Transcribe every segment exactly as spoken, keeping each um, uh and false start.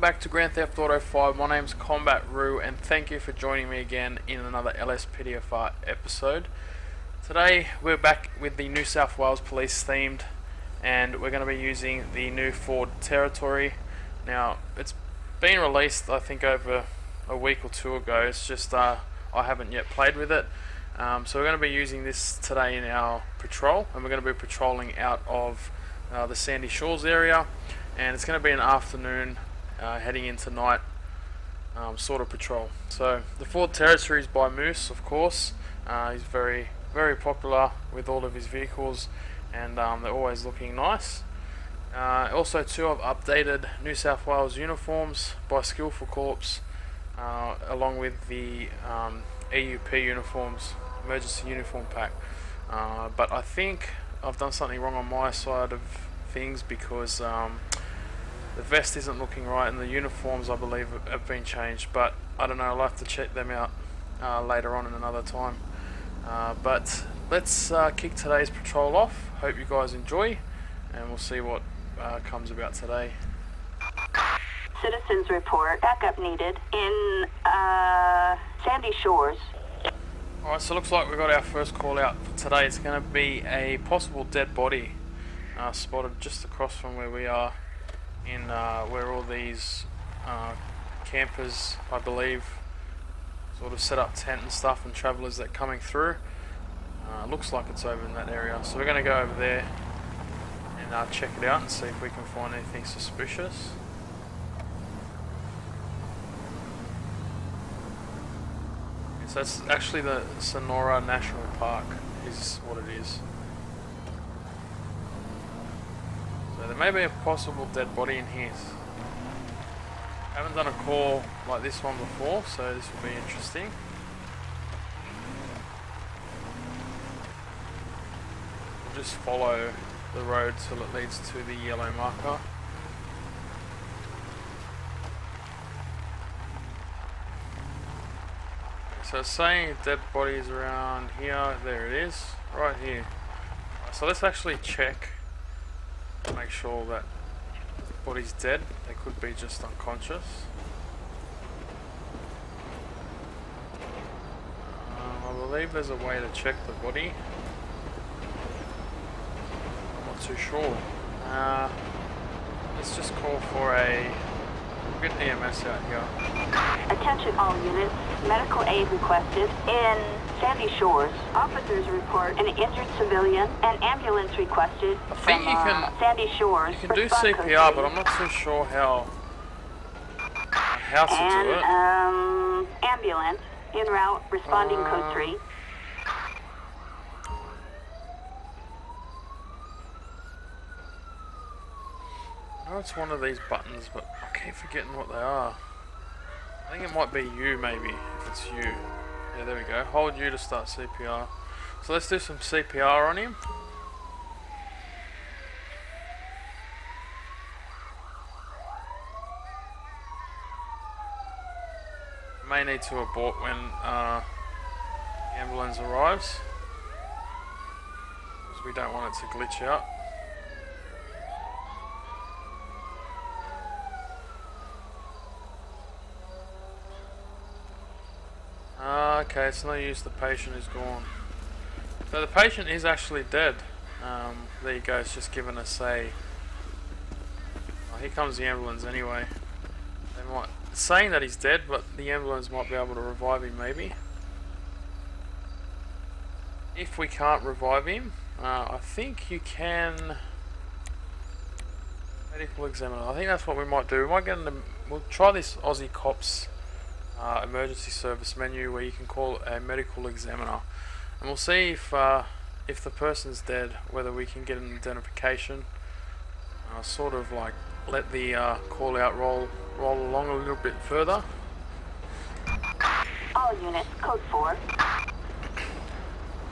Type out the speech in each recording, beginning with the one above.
welcome back to Grand Theft Auto five. My name's Combat Roo, and thank you for joining me again in another L S P D F R episode. Today we're back with the New South Wales Police themed, and we're going to be using the new Ford Territory. Now, it's been released I think over a week or two ago. It's just uh, I haven't yet played with it. Um, so we're going to be using this today in our patrol, and we're going to be patrolling out of uh, the Sandy Shores area, and it's going to be an afternoon uh, heading into night um, sort of patrol. So the Ford Territory is by Moose, of course. Uh, he's very very popular with all of his vehicles, and um, they're always looking nice. Uh, also too, I've updated New South Wales uniforms by Skillful Corps, uh, along with the um, A U P uniforms, emergency uniform pack, uh, but I think I've done something wrong on my side of things, because um, the vest isn't looking right and the uniforms I believe have been changed, but I don't know, I'll have to check them out uh, later on in another time. Uh, but let's uh, kick today's patrol off. Hope you guys enjoy, and we'll see what uh, comes about today. Citizens report, backup needed in uh, Sandy Shores. Alright, so looks like we've got our first call out for today. It's going to be a possible dead body uh, spotted just across from where we are, in uh, where all these uh, campers, I believe, sort of set up tent and stuff, and travellers that are coming through. Uh, looks like it's over in that area, so we're going to go over there and uh, check it out and see if we can find anything suspicious. So that's actually the Sonora National Park is what it is. So there may be a possible dead body in here. I haven't done a call like this one before, so this will be interesting. We'll just follow the road till it leads to the yellow marker. So it's saying dead bodies around here. There it is, right here. So let's actually check, make sure that the body's dead. They could be just unconscious. Um, I believe there's a way to check the body. I'm not too sure. Uh, let's just call for a. We'll get E M S out here. Attention all units. Medical aid requested in Sandy Shores. Officers report an injured civilian. An ambulance requested I think from you can, uh, Sandy Shores. You can do C P R, but I'm not too sure how how to and, do it. Um, ambulance en route responding uh, code three. I know it's one of these buttons, but I keep forgetting what they are. I think it might be U, maybe, if it's U. Yeah, there we go. Hold U to start C P R. So let's do some C P R on him. May need to abort when uh, the ambulance arrives, because we don't want it to glitch out. Okay, it's no use, the patient is gone. So the patient is actually dead. Um, there you go, it's just given us a... Oh, here comes the ambulance anyway. They might... It's saying that he's dead, but the ambulance might be able to revive him maybe. If we can't revive him, uh, I think you can... Medical examiner, I think that's what we might do. We might get into... We'll try this Aussie Cops... Uh, emergency service menu, where you can call a medical examiner, and we'll see if uh, if the person's dead, whether we can get an identification, uh, sort of like let the uh, call out roll roll along a little bit further. All units, code four.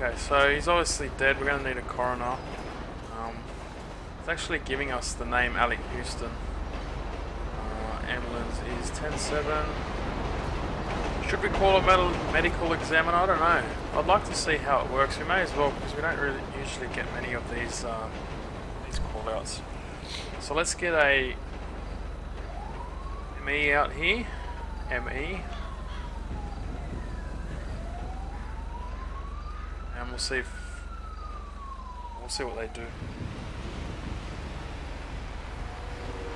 Okay, so he's obviously dead. We're going to need a coroner. Um, it's actually giving us the name Alec Houston. Uh, ambulance is ten seven. Should we call a med medical examiner? I don't know. I'd like to see how it works. We may as well, because we don't really usually get many of these um, these call outs. So let's get a me out here. M E. And we'll see if, we'll see what they do.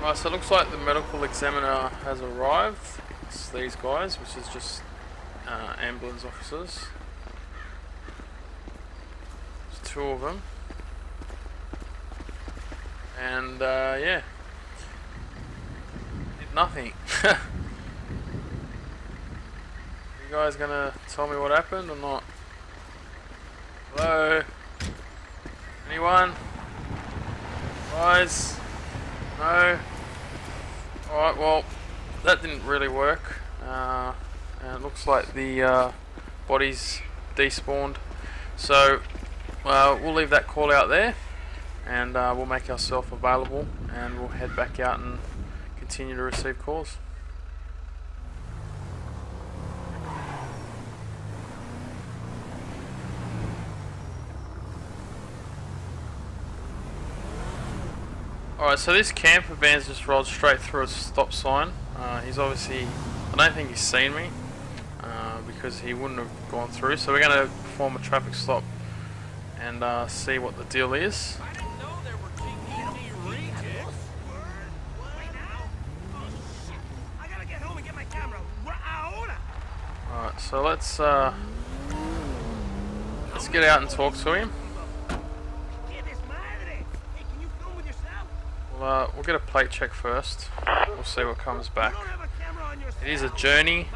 Right, so it looks like the medical examiner has arrived. It's these guys, which is just uh, ambulance officers. There's two of them. And uh, yeah, did nothing. You guys gonna tell me what happened or not? Hello? Anyone? Guys? No? Alright, well, that didn't really work. Uh, and it looks like the uh, body's despawned. So, uh, we'll leave that call out there. And uh, we'll make ourselves available. And we'll head back out and continue to receive calls. Alright, so this camper van's just rolled straight through a stop sign. Uh, he's obviously, I don't think he's seen me, uh, because he wouldn't have gone through. So we're going to perform a traffic stop and uh, see what the deal is. I didn't know there were G T A rejects. Alright, so let's uh, let's get out and talk to him. Uh, we'll get a plate check first. We'll see what comes back. It is a journey,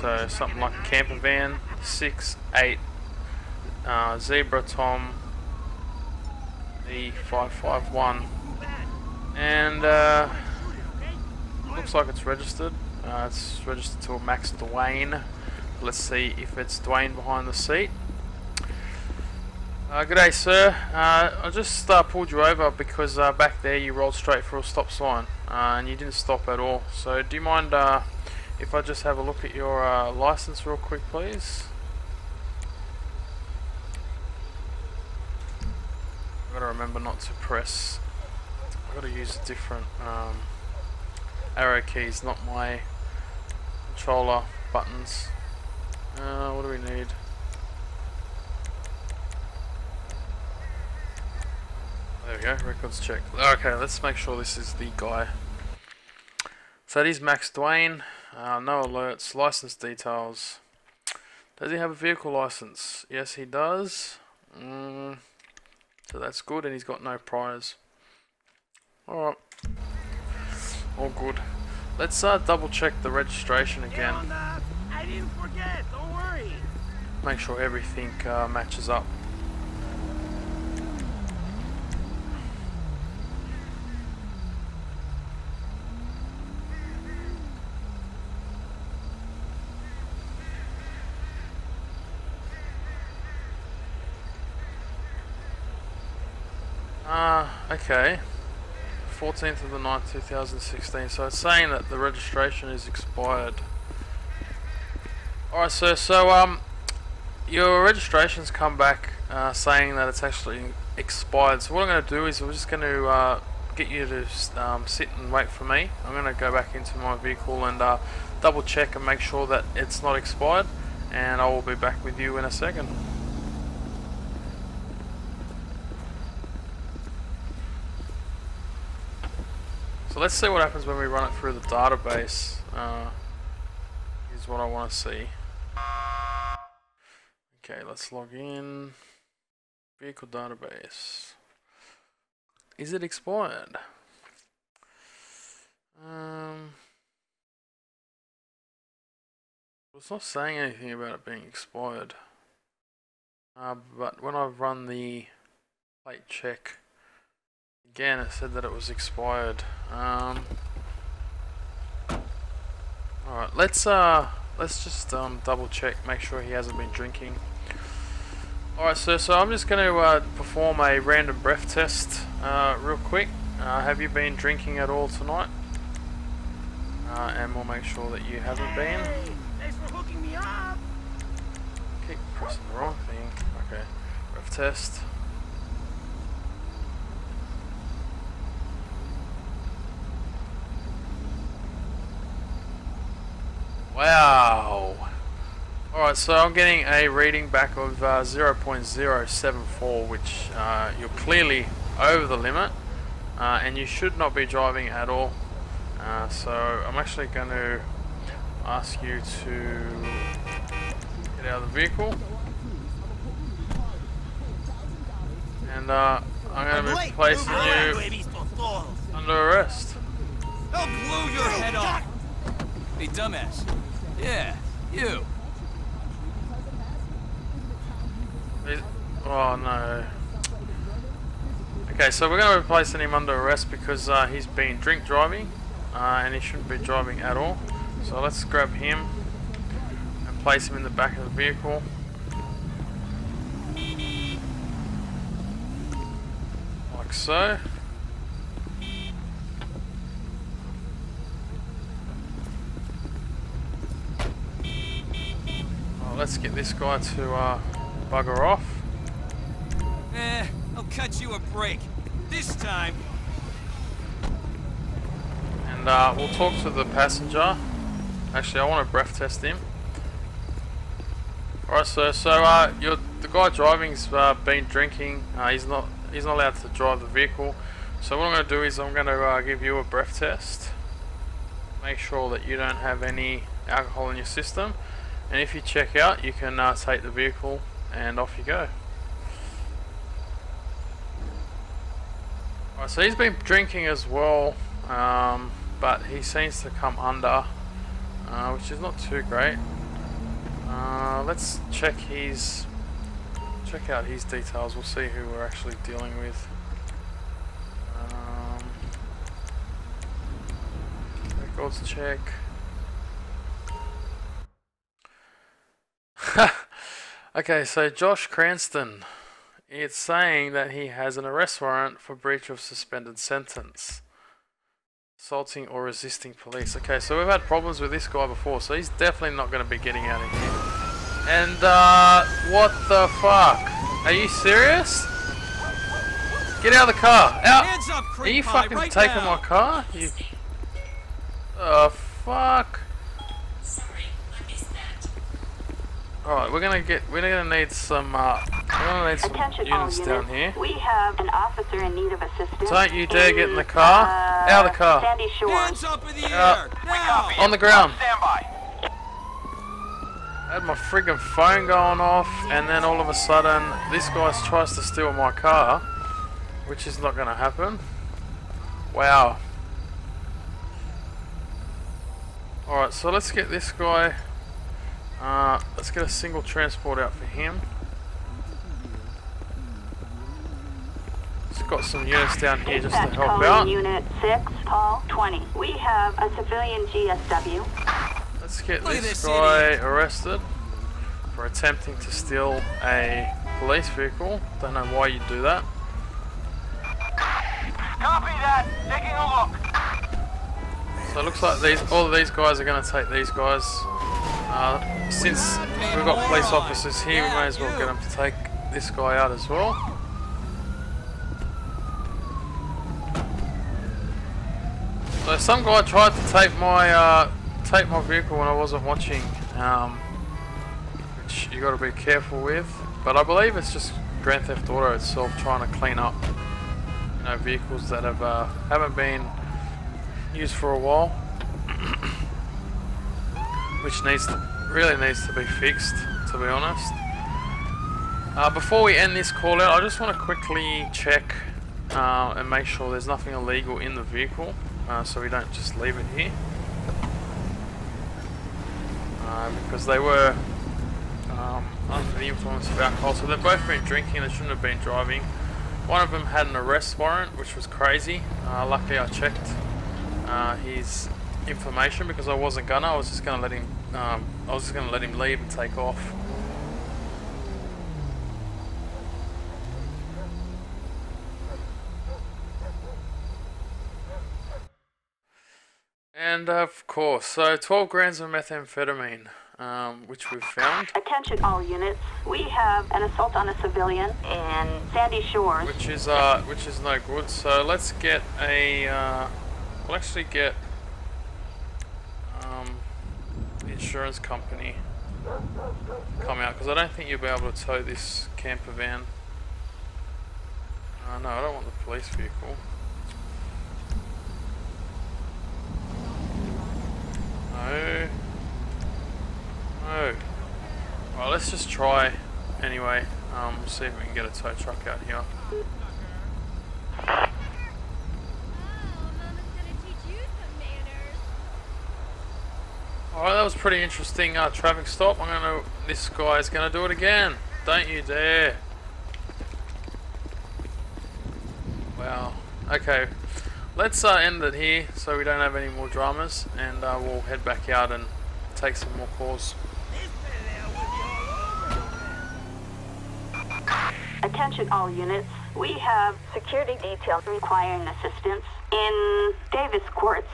so something like a camper van. six eight uh, Zebra Tom E five five one, and uh, looks like it's registered. Uh, it's registered to a Max Dwayne. Let's see if it's Dwayne behind the seat. Uh, Good day, sir. Uh, I just uh, pulled you over because uh, back there you rolled straight for a stop sign uh, and you didn't stop at all. So do you mind uh, if I just have a look at your uh, license real quick, please? I've got to remember not to press. I've got to use different um, arrow keys, not my controller buttons. Uh, what do we need? There we go, records check. Okay, let's make sure this is the guy. So that is Max Dwayne, uh, no alerts, license details. Does he have a vehicle license? Yes, he does. Mm, so that's good, and he's got no priors. Alright, all good. Let's uh, double check the registration again. I didn't forget, don't worry. Make sure everything uh, matches up. Uh, okay, fourteenth of the ninth two thousand sixteen, so it's saying that the registration is expired. Alright, sir, so um, your registration's come back uh, saying that it's actually expired, so what I'm going to do is we're just going to uh, get you to um, sit and wait for me. I'm going to go back into my vehicle and uh, double check and make sure that it's not expired, and I will be back with you in a second. So let's see what happens when we run it through the database, uh, is what I want to see. Okay, let's log in. Vehicle database. Is it expired? Um, it's not saying anything about it being expired. Uh, but when I've run the plate check, again, it said that it was expired. Um, all right, let's uh, let's just um, double check, make sure he hasn't been drinking. All right, sir. So I'm just going to uh, perform a random breath test, uh, real quick. Uh, have you been drinking at all tonight? Uh, and we'll make sure that you haven't hey, been. Thanks for hooking me up. Keep pressing the wrong thing. Okay, breath test. Wow. Alright, so I'm getting a reading back of uh, zero point zero seven four, which uh, you're clearly over the limit, uh, and you should not be driving at all. Uh, so I'm actually going to ask you to get out of the vehicle. And uh, I'm going to be placing you under arrest. I'll blow your head off. Hey, dumbass. Yeah, you. Oh, no. Okay, so we're going to be placing him under arrest because uh, he's been drink driving, uh, and he shouldn't be driving at all. So let's grab him and place him in the back of the vehicle. Like so. Oh, let's get this guy to uh, bugger off. Eh, I'll cut you a break this time. And uh, we'll talk to the passenger. Actually, I want to breath test him. Alright, sir. So, so uh, you're, the guy driving's uh, been drinking. Uh, he's not. He's not allowed to drive the vehicle. So what I'm going to do is I'm going to uh, give you a breath test. Make sure that you don't have any alcohol in your system. And if you check out, you can uh, take the vehicle and off you go. So he's been drinking as well, um, but he seems to come under, uh, which is not too great. Uh, let's check his, check out his details. We'll see who we're actually dealing with. Um, records check. Okay, so Josh Cranston. It's saying that he has an arrest warrant for breach of suspended sentence. Assaulting or resisting police. Okay, so we've had problems with this guy before, so he's definitely not going to be getting out of here. And, uh, what the fuck? Are you serious? Get out of the car! Out! Are you fucking taking my car? You... Oh, fuck. Alright, we're gonna get, we're gonna need some, uh, we're gonna need some units, units down here. We have an officer in need of assistance. Don't you dare get in the car. Uh, Out of the car. Sandy Shores. Hands up in the air. Now. On the ground. Standby. I had my friggin' phone going off, and then all of a sudden, this guy tries to steal my car, which is not gonna happen. Wow. Alright, so let's get this guy. Uh, let's get a single transport out for him. It's got some units down here just to help out. Unit six, Paul twenty. We have a civilian G S W. Let's get this guy arrested for attempting to steal a police vehicle. Don't know why you do that. Copy that. Taking a look. So it looks like these, all of these guys are going to take these guys. Uh, since we've got police officers here, we may as well get them to take this guy out as well. So some guy tried to take my uh, take my vehicle when I wasn't watching, um, which you got to be careful with. But I believe it's just Grand Theft Auto itself trying to clean up, you know, vehicles that have uh, haven't been used for a while. Which needs to, really needs to be fixed, to be honest. Uh, before we end this call out, I just want to quickly check uh, and make sure there's nothing illegal in the vehicle, uh, so we don't just leave it here. Uh, because they were um, under the influence of alcohol, so they've both been drinking, they shouldn't have been driving. One of them had an arrest warrant, which was crazy. Uh, luckily I checked uh, his information because I wasn't gonna, I was just gonna let him Um, I was just going to let him leave and take off. And of course, so twelve grams of methamphetamine, um, which we've found. Attention all units, we have an assault on a civilian in Sandy Shores. Which is, uh, which is no good, so let's get a, uh, we'll actually get insurance company come out, because I don't think you'll be able to tow this camper van. Uh, no, I don't want the police vehicle. No. No. Well, let's just try anyway. Um, see if we can get a tow truck out here. Alright, that was pretty interesting uh, traffic stop. I'm gonna. This guy's gonna do it again. Don't you dare. Wow. Okay. Let's uh, end it here so we don't have any more dramas, and uh, we'll head back out and take some more calls. Attention all units. We have security detail requiring assistance in Davis Courts.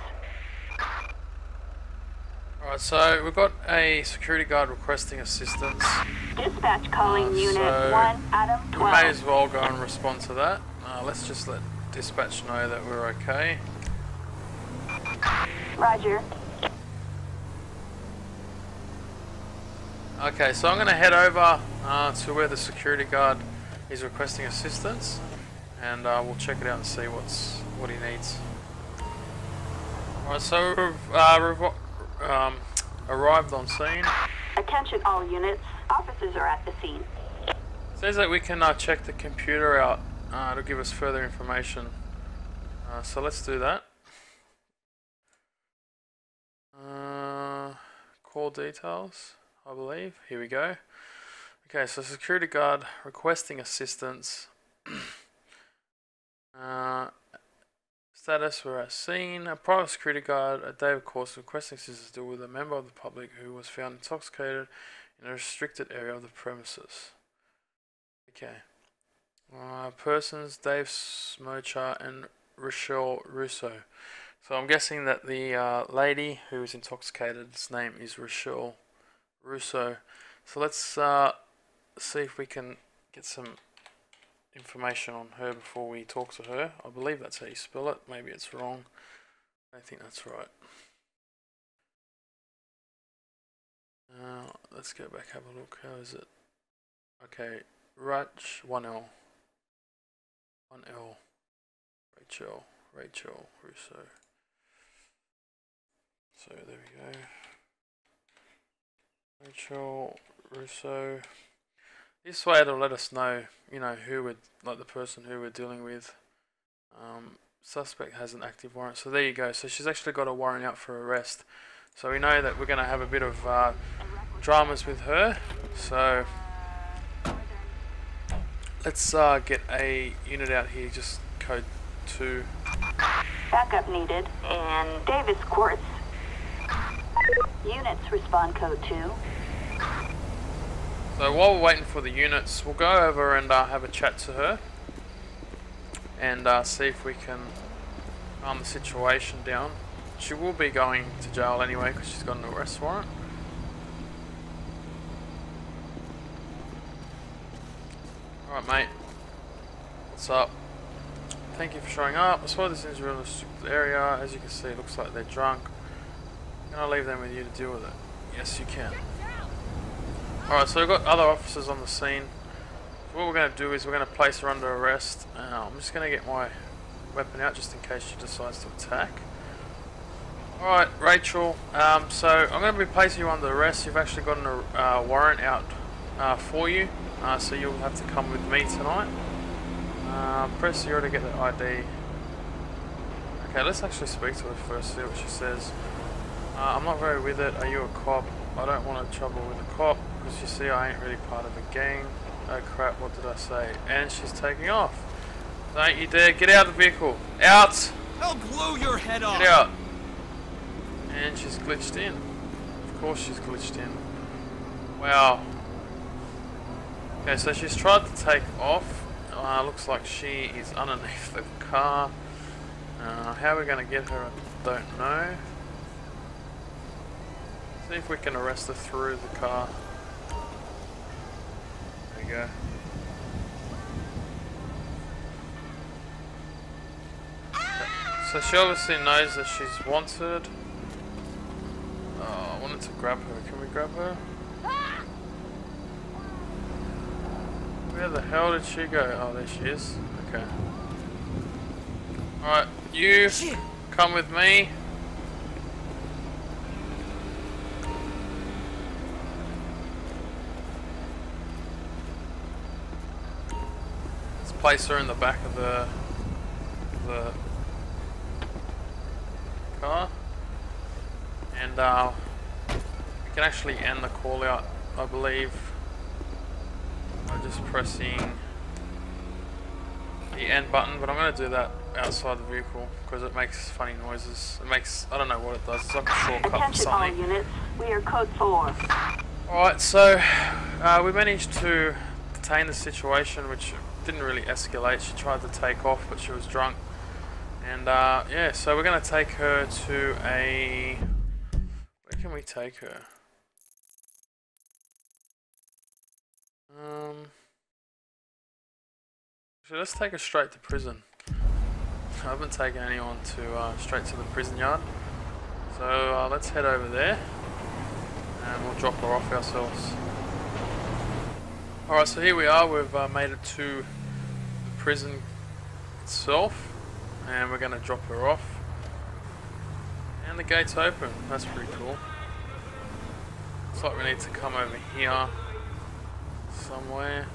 Alright, so we've got a security guard requesting assistance. Dispatch calling uh, unit so one out of twelve. We may as well go and respond to that. Uh, let's just let dispatch know that we're okay. Roger. Okay, so I'm going to head over uh, to where the security guard is requesting assistance, and uh, we'll check it out and see what's what he needs. Alright, so we've uh, Um, arrived on scene. Attention all units, officers are at the scene. Says that we can uh, check the computer out. Uh, it'll give us further information. Uh, so let's do that. Uh, call details, I believe. Here we go. Okay, so security guard requesting assistance. uh, Status, we're at scene. A private security guard at David Course requesting assistance to deal with a member of the public who was found intoxicated in a restricted area of the premises. Okay. Uh, persons, Dave Smochar and Rochelle Russo. So I'm guessing that the uh, lady who is intoxicated's name is Rochelle Russo. So let's uh, see if we can get some information on her before we talk to her. I believe that's how you spell it. Maybe it's wrong. I don't think that's right. Uh, let's go back, have a look. How is it? Okay, Rach, one L. One L. Rachel, Rachel Russo. So there we go. Rachel Russo. This way it'll let us know, you know, who we're, like the person who we're dealing with. Um, suspect has an active warrant. So there you go. So she's actually got a warrant out for arrest. So we know that we're going to have a bit of uh, dramas with her. So let's uh, get a unit out here, just code two. Backup needed and Davis Courts. Units respond code two. So while we're waiting for the units, we'll go over and uh, have a chat to her and uh, see if we can calm the situation down. She will be going to jail anyway because she's got an arrest warrant. Alright mate, what's up? Thank you for showing up. I suppose this is a real restricted area. As you can see, it looks like they're drunk. Can I leave them with you to deal with it? Yes you can. Alright, so we've got other officers on the scene. What we're going to do is we're going to place her under arrest. Uh, I'm just going to get my weapon out just in case she decides to attack. Alright, Rachel, um, so I'm going to be placing you under arrest. You've actually got a uh, warrant out uh, for you, uh, so you'll have to come with me tonight. Uh, press zero to get the I D. Okay, let's actually speak to her first, see what she says. Uh, I'm not very with it. Are you a cop? I don't want to trouble with a cop. Because you see, I ain't really part of a gang. Oh crap, what did I say? And she's taking off. Don't you dare, get out of the vehicle. Out! I'll glue your head off! Get out. And she's glitched in. Of course she's glitched in. Wow. Okay, so she's tried to take off. Uh, looks like she is underneath the car. Uh, how we're going to get her, I don't know. See if we can arrest her through the car. Go. So she obviously knows that she's wanted. Oh, I wanted to grab her. Can we grab her? Where the hell did she go? Oh, there she is. Okay. Alright, you come with me. Let's place her in the back of the, the car. And uh, we can actually end the call out, I believe, by just pressing the end button, but I'm going to do that outside the vehicle because it makes funny noises. It makes, I don't know what it does, it's like a shortcut or something. All units. We are code four. Alright, so uh, we managed to detain the situation, which didn't really escalate. She tried to take off, but she was drunk. And uh, yeah, so we're going to take her to a... Where can we take her? Um... So let's take her straight to prison. I haven't taken anyone to uh, straight to the prison yard, so uh, let's head over there and we'll drop her off ourselves. Alright, so here we are. We've uh, made it to the prison itself and we're going to drop her off, and the gate's open. That's pretty cool. Looks like we need to come over here somewhere.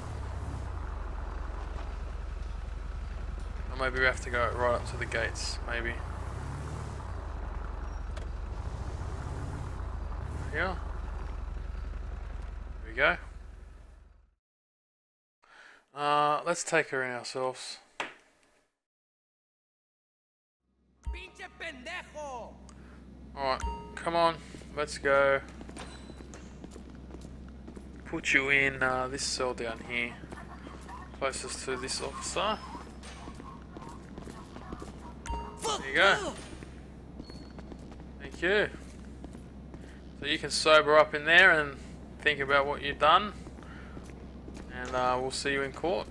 Maybe we have to go right up to the gates, maybe. Yeah. There we go. Uh, let's take her in ourselves. Alright, come on, let's go. Put you in uh, this cell down here, closest to this officer. There you go. Thank you. So you can sober up in there and think about what you've done, and uh, we'll see you in court.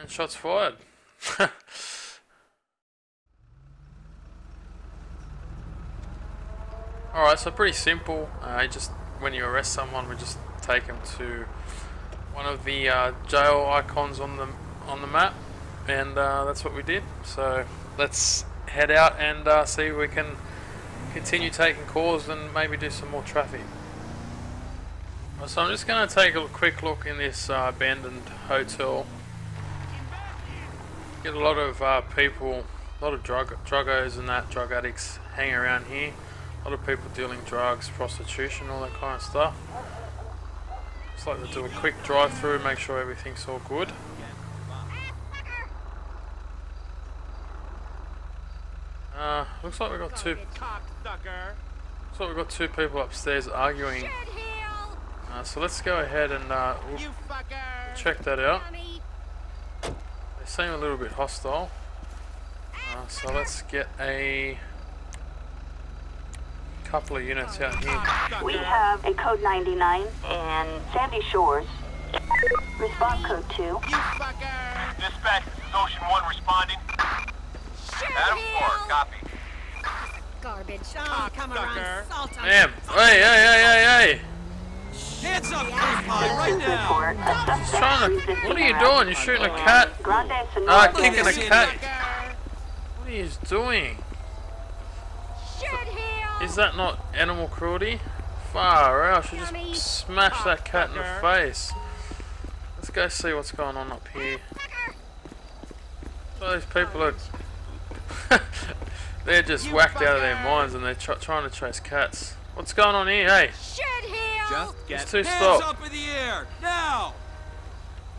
And shots fired. Alright, so pretty simple. Uh, just when you arrest someone, we just take them to one of the uh, jail icons on the on the map. And uh, that's what we did. So let's head out and uh, see if we can continue taking calls and maybe do some more traffic. So I'm just going to take a quick look in this uh, abandoned hotel. Get a lot of uh, people, a lot of drug druggos and that, drug addicts hang around here. A lot of people dealing drugs, prostitution, all that kind of stuff. Just like to do a quick drive through, make sure everything's all good. Uh, looks like we got two. Looks like we got two people upstairs arguing. Uh, so let's go ahead and uh, we'll check that out. They seem a little bit hostile. Uh, so let's get a couple of units out here. We have a code ninety-nine and Sandy Shores. Respond code two. Dispatch, this is Ocean One responding. Adam four, copy. Garbage. Oh, come on, salt on. Damn. Hey, hey, hey, hey, hey. Hands up, right now. He's trying to, what are you doing? You're shooting a cat? Ah, uh, kicking a cat. What are you doing? Is that not animal cruelty? Far out. I should just smash that cat in the face. Let's go see what's going on up here. Those people are... They're just you whacked out of their minds and they're tr trying to chase cats. What's going on here, hey? Just get it's two hands stop. Up in the air now.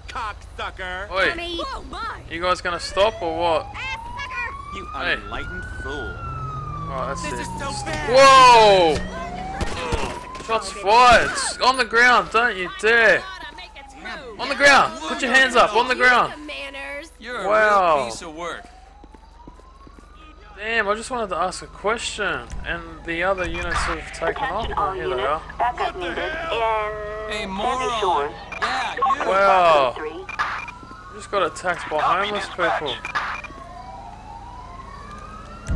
Cocksucker. Oi. Oh, you guys gonna stop or what? You hey. Enlightened fool. Oh, that's this it. Is so bad. Whoa! Shots fired. On the ground, don't you dare. On the ground. Put your hands up. On the ground. You're a wow. Piece of work. Damn, I just wanted to ask a question, and the other units have taken off. Oh, here they are. What the hell? Hey, moron! Yeah, you! Wow! I just got attacked by homeless people.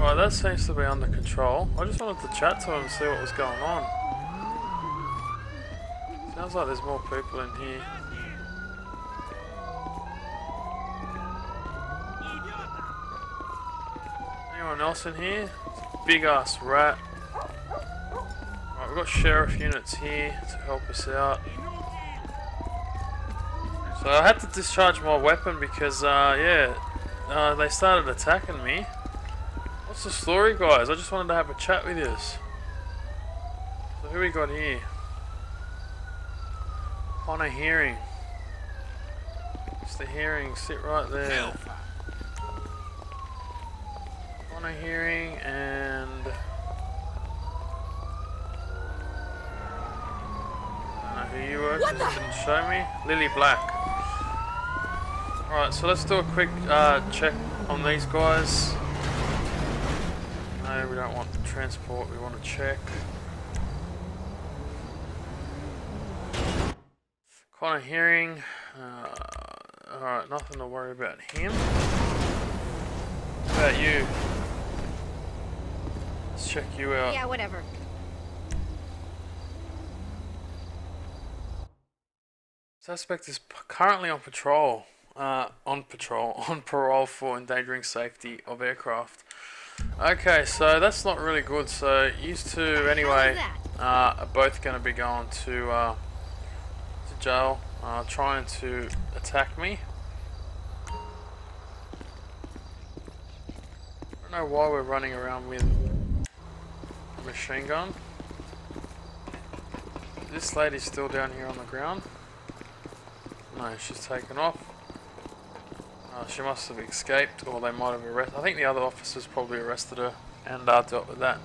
Alright, that seems to be under control. I just wanted to chat to him and see what was going on. Sounds like there's more people in here. Anyone else in here? Big ass rat. Alright, we've got sheriff units here to help us out. So I had to discharge my weapon because, uh, yeah, uh, they started attacking me. What's the story, guys? I just wanted to have a chat with you. So who we got here? On a hearing. It's the hearing. Sit right there. On a hearing and... I don't know who you were because it didn't show me. Lily Black. Alright, so let's do a quick uh, check on these guys. No, we don't want the transport, we want to check. Connor Herring. Uh, Alright, nothing to worry about him. What about you? Let's check you out. Yeah, whatever. Suspect is currently on patrol. Uh, on patrol. On parole for endangering safety of aircraft. Okay, so that's not really good. So used to anyway uh, are both going to be going to uh, to jail, uh, trying to attack me. I don't know why we're running around with a machine gun. This lady's still down here on the ground. No, she's taken off. Uh, she must have escaped, or they might have arrested. I think the other officers probably arrested her and uh, dealt with that.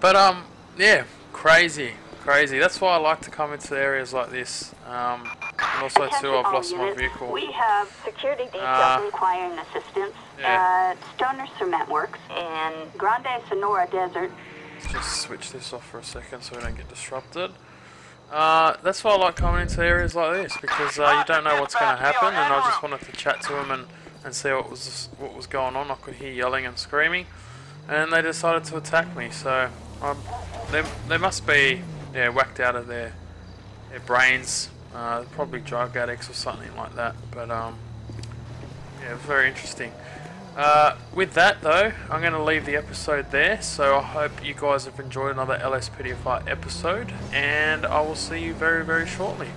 But um, yeah, crazy, crazy. That's why I like to come into areas like this. Um, and also too, I've lost my vehicle. We have security details uh, requiring assistance. Yeah. Uh, Stoner Cement Works and Grande Sonora Desert. Let's just switch this off for a second so we don't get disrupted. Uh, that's why I like coming into areas like this, because uh, you don't know what's going to happen, and I just wanted to chat to them and, and see what was what was going on. I could hear yelling and screaming, and they decided to attack me. So um, they they must be yeah whacked out of their their brains, uh, probably drug addicts or something like that. But um, yeah, very interesting. Uh, with that though, I'm going to leave the episode there, so I hope you guys have enjoyed another L S P D F R episode, and I will see you very very shortly.